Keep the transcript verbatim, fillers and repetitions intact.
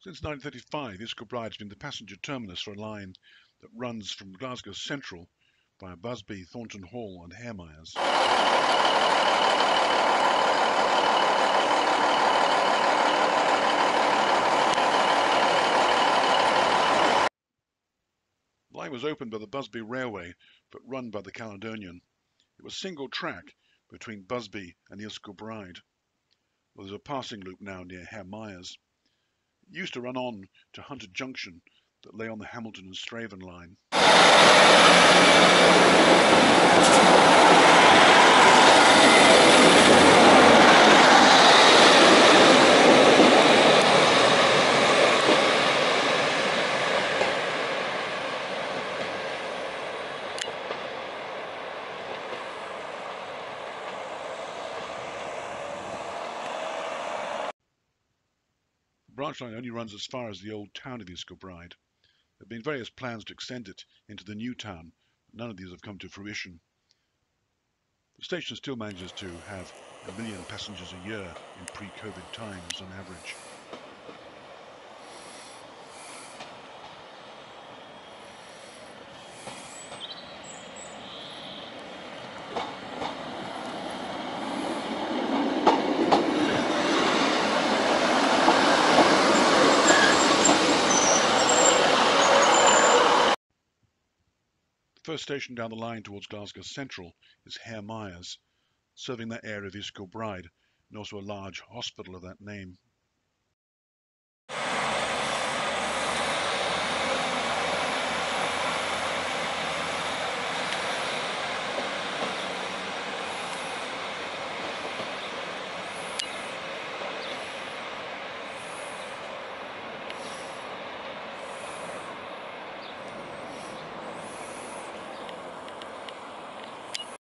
Since nineteen thirty-five, East Kilbride has been the passenger terminus for a line that runs from Glasgow Central via Busby, Thornton Hall and Hairmyres. The line was opened by the Busby Railway but run by the Caledonian. It was single track between Busby and East Kilbride. Well, there's a passing loop now near Hairmyres. It used to run on to Hunter Junction that lay on the Hamilton and Strathaven line. The branch line only runs as far as the old town of East Kilbride. There have been various plans to extend it into the new town, but none of these have come to fruition. The station still manages to have a million passengers a year in pre-COVID times on average. The first station down the line towards Glasgow Central is Hairmyres, serving that area of East Kilbride and also a large hospital of that name.